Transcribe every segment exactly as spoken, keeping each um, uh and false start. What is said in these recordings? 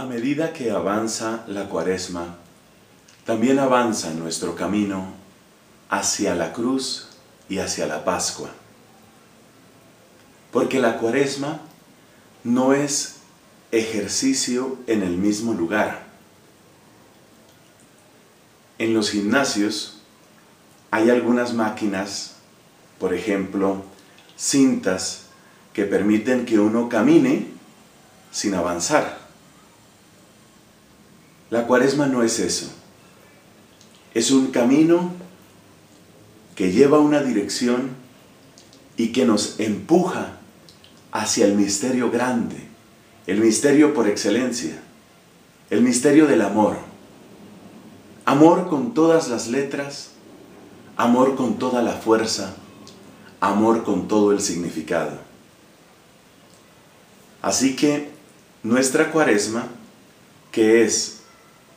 A medida que avanza la Cuaresma, también avanza nuestro camino hacia la cruz y hacia la Pascua. Porque la Cuaresma no es ejercicio en el mismo lugar. En los gimnasios hay algunas máquinas, por ejemplo, cintas que permiten que uno camine sin avanzar. La Cuaresma no es eso. Es un camino que lleva una dirección y que nos empuja hacia el misterio grande, el misterio por excelencia, el misterio del amor. Amor con todas las letras, amor con toda la fuerza, amor con todo el significado. Así que nuestra Cuaresma, que es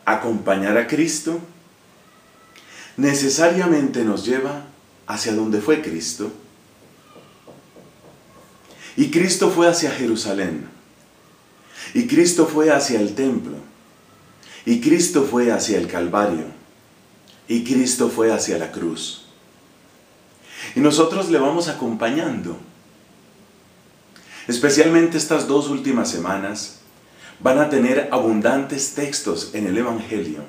acompañar a Cristo, necesariamente nos lleva hacia donde fue Cristo. Y Cristo fue hacia Jerusalén, y Cristo fue hacia el templo, y Cristo fue hacia el Calvario, y Cristo fue hacia la cruz. Y nosotros le vamos acompañando. Especialmente estas dos últimas semanas, van a tener abundantes textos en el Evangelio,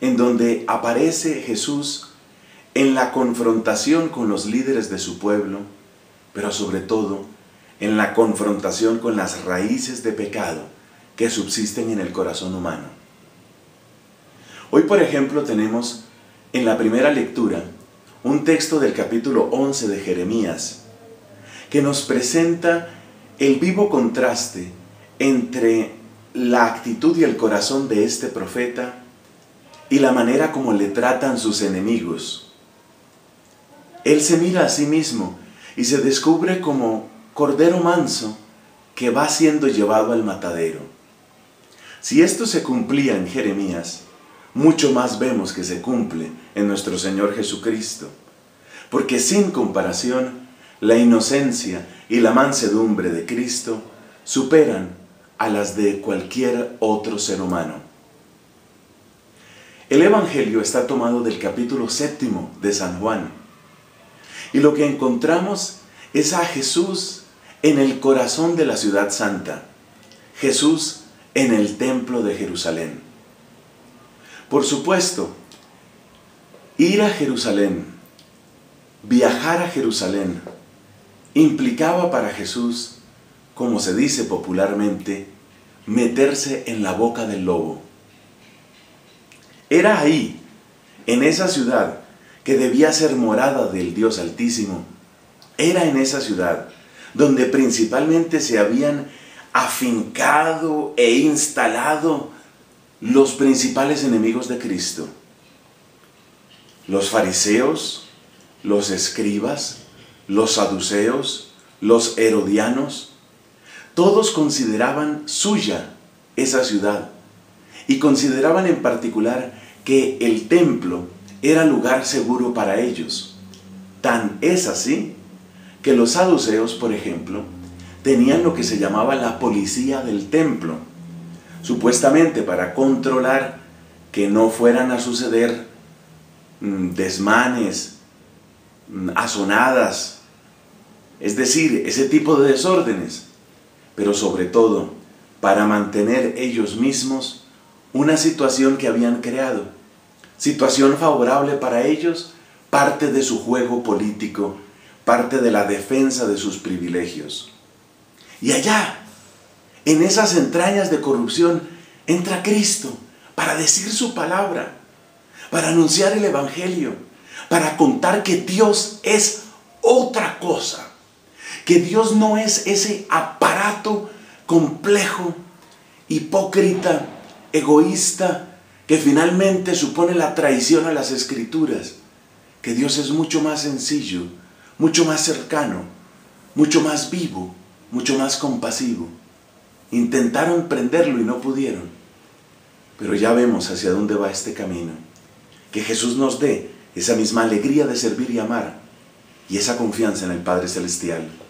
en donde aparece Jesús en la confrontación con los líderes de su pueblo, pero sobre todo en la confrontación con las raíces de pecado que subsisten en el corazón humano. Hoy, por ejemplo, tenemos en la primera lectura un texto del capítulo once de Jeremías, que nos presenta el vivo contraste entre la actitud y el corazón de este profeta y la manera como le tratan sus enemigos. Él se mira a sí mismo y se descubre como cordero manso que va siendo llevado al matadero. Si esto se cumplía en Jeremías, mucho más vemos que se cumple en nuestro Señor Jesucristo, porque sin comparación, la inocencia y la mansedumbre de Cristo superan a las de cualquier otro ser humano. El Evangelio está tomado del capítulo séptimo de San Juan, y lo que encontramos es a Jesús en el corazón de la ciudad santa, Jesús en el templo de Jerusalén. Por supuesto, ir a Jerusalén, viajar a Jerusalén, implicaba para Jesús, como se dice popularmente, meterse en la boca del lobo. Era ahí, en esa ciudad, que debía ser morada del Dios Altísimo. Era en esa ciudad donde principalmente se habían afincado e instalado los principales enemigos de Cristo. Los fariseos, los escribas, los saduceos, los herodianos. Todos consideraban suya esa ciudad y consideraban en particular que el templo era lugar seguro para ellos. Tan es así que los saduceos, por ejemplo, tenían lo que se llamaba la policía del templo, supuestamente para controlar que no fueran a suceder desmanes, azonadas, es decir, ese tipo de desórdenes, pero sobre todo para mantener ellos mismos una situación que habían creado, situación favorable para ellos, parte de su juego político, parte de la defensa de sus privilegios. Y allá, en esas entrañas de corrupción, entra Cristo para decir su palabra, para anunciar el Evangelio, para contar que Dios es otra cosa, que Dios no es ese aparato complejo, hipócrita, egoísta, que finalmente supone la traición a las Escrituras, que Dios es mucho más sencillo, mucho más cercano, mucho más vivo, mucho más compasivo. Intentaron prenderlo y no pudieron, pero ya vemos hacia dónde va este camino. Que Jesús nos dé esa misma alegría de servir y amar, y esa confianza en el Padre Celestial.